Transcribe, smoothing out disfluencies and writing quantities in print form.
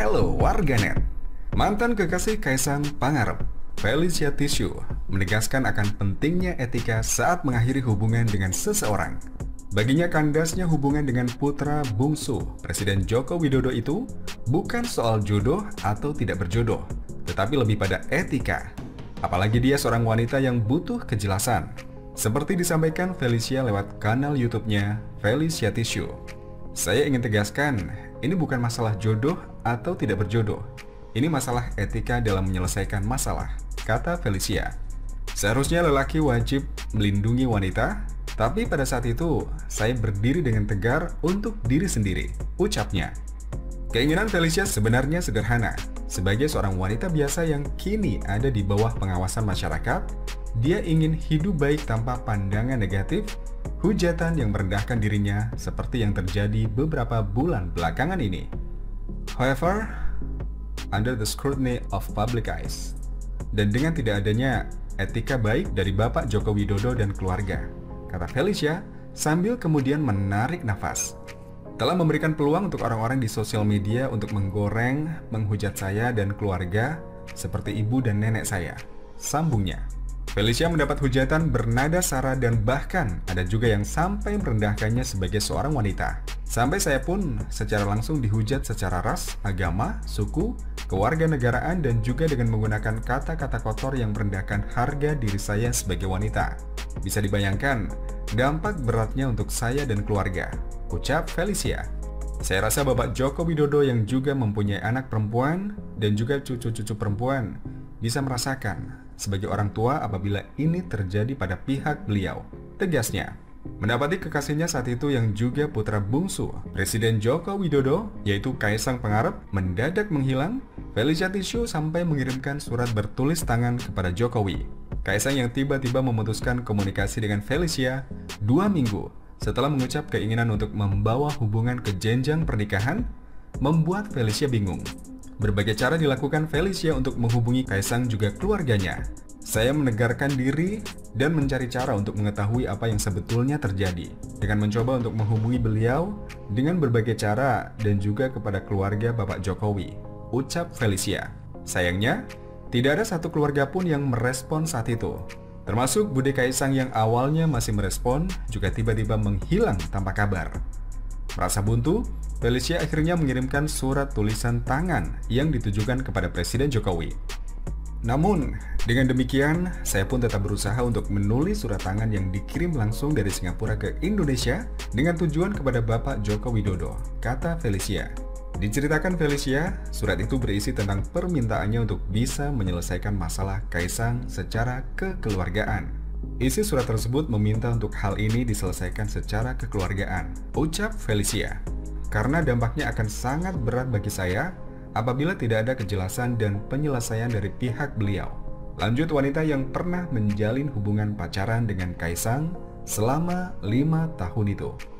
Hello warganet. Mantan kekasih Kaesang Pangarep, Felicia Tissue, menegaskan akan pentingnya etika saat mengakhiri hubungan dengan seseorang. Baginya kandasnya hubungan dengan putra bungsu Presiden Joko Widodo itu bukan soal jodoh atau tidak berjodoh, tetapi lebih pada etika. Apalagi dia seorang wanita yang butuh kejelasan. Seperti disampaikan Felicia lewat kanal YouTube-nya Felicia Tissue. Saya ingin tegaskan, ini bukan masalah jodoh atau tidak berjodoh. Ini masalah etika dalam menyelesaikan masalah, kata Felicia. Seharusnya lelaki wajib melindungi wanita, tapi pada saat itu saya berdiri dengan tegar untuk diri sendiri, ucapnya. Keinginan Felicia sebenarnya sederhana. Sebagai seorang wanita biasa yang kini ada di bawah pengawasan masyarakat, dia ingin hidup baik tanpa pandangan negatif, hujatan yang merendahkan dirinya seperti yang terjadi beberapa bulan belakangan ini. However, under the scrutiny of public eyes, dan dengan tidak adanya etika baik dari Bapak Joko Widodo dan keluarga, kata Felicia sambil kemudian menarik nafas. Telah memberikan peluang untuk orang-orang di sosial media untuk menggoreng, menghujat saya dan keluarga seperti ibu dan nenek saya, sambungnya. Felicia mendapat hujatan bernada sara dan bahkan ada juga yang sampai merendahkannya sebagai seorang wanita. Sampai saya pun secara langsung dihujat secara ras, agama, suku, kewarganegaraan, dan juga dengan menggunakan kata-kata kotor yang merendahkan harga diri saya sebagai wanita. Bisa dibayangkan dampak beratnya untuk saya dan keluarga, ucap Felicia. Saya rasa Bapak Joko Widodo yang juga mempunyai anak perempuan dan juga cucu-cucu perempuan bisa merasakan sebagai orang tua apabila ini terjadi pada pihak beliau, tegasnya. Mendapati kekasihnya saat itu yang juga putra bungsu Presiden Joko Widodo, yaitu Kaesang Pangarep, mendadak menghilang, Felicia Tissue sampai mengirimkan surat bertulis tangan kepada Jokowi. Kaesang yang tiba-tiba memutuskan komunikasi dengan Felicia 2 minggu setelah mengucap keinginan untuk membawa hubungan ke jenjang pernikahan, membuat Felicia bingung. Berbagai cara dilakukan Felicia untuk menghubungi Kaesang juga keluarganya. Saya menegarkan diri dan mencari cara untuk mengetahui apa yang sebetulnya terjadi dengan mencoba untuk menghubungi beliau dengan berbagai cara dan juga kepada keluarga Bapak Jokowi, ucap Felicia. Sayangnya, tidak ada satu keluarga pun yang merespon saat itu. Termasuk Bude Kaesang yang awalnya masih merespon juga tiba-tiba menghilang tanpa kabar. Merasa buntu, Felicia akhirnya mengirimkan surat tulisan tangan yang ditujukan kepada Presiden Jokowi. Namun, dengan demikian, saya pun tetap berusaha untuk menulis surat tangan yang dikirim langsung dari Singapura ke Indonesia dengan tujuan kepada Bapak Joko Widodo, kata Felicia. Diceritakan Felicia, surat itu berisi tentang permintaannya untuk bisa menyelesaikan masalah Kaesang secara kekeluargaan. Isi surat tersebut meminta untuk hal ini diselesaikan secara kekeluargaan, ucap Felicia. Karena dampaknya akan sangat berat bagi saya apabila tidak ada kejelasan dan penyelesaian dari pihak beliau, lanjut wanita yang pernah menjalin hubungan pacaran dengan Kaesang selama 5 tahun itu.